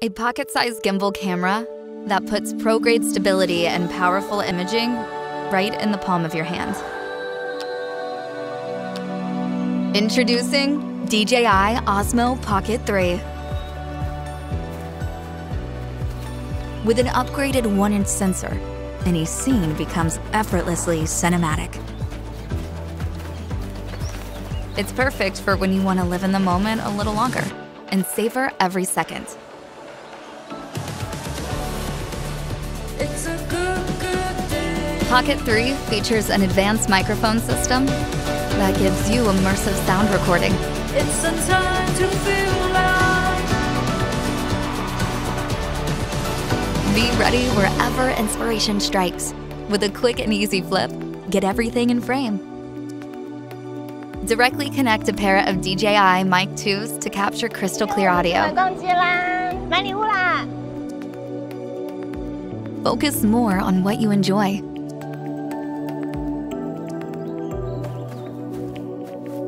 A pocket-sized gimbal camera that puts pro-grade stability and powerful imaging right in the palm of your hand. Introducing DJI Osmo Pocket 3. With an upgraded 1-inch sensor, any scene becomes effortlessly cinematic. It's perfect for when you want to live in the moment a little longer and savor every second. It's a good day. Pocket 3 features an advanced microphone system that gives you immersive sound recording. It's a time to feel alive. Be ready wherever inspiration strikes. With a quick and easy flip, get everything in frame. Directly connect a pair of DJI Mic 2s to capture crystal clear audio. Focus more on what you enjoy.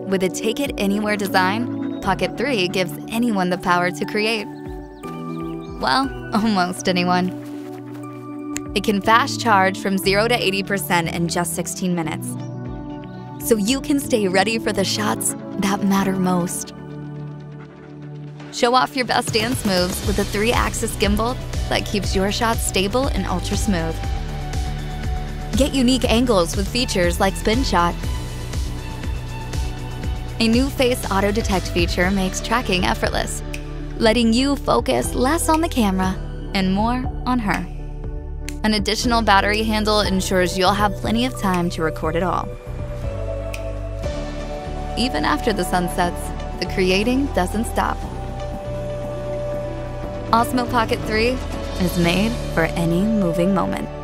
With a Take It Anywhere design, Pocket 3 gives anyone the power to create. Well, almost anyone. It can fast charge from 0 to 80% in just 16 minutes. So you can stay ready for the shots that matter most. Show off your best dance moves with a 3-axis gimbal that keeps your shots stable and ultra smooth. Get unique angles with features like spin shot. A new face auto detect feature makes tracking effortless, letting you focus less on the camera and more on her. An additional battery handle ensures you'll have plenty of time to record it all. Even after the sun sets, the creating doesn't stop. Osmo Pocket 3 is made for any moving moment.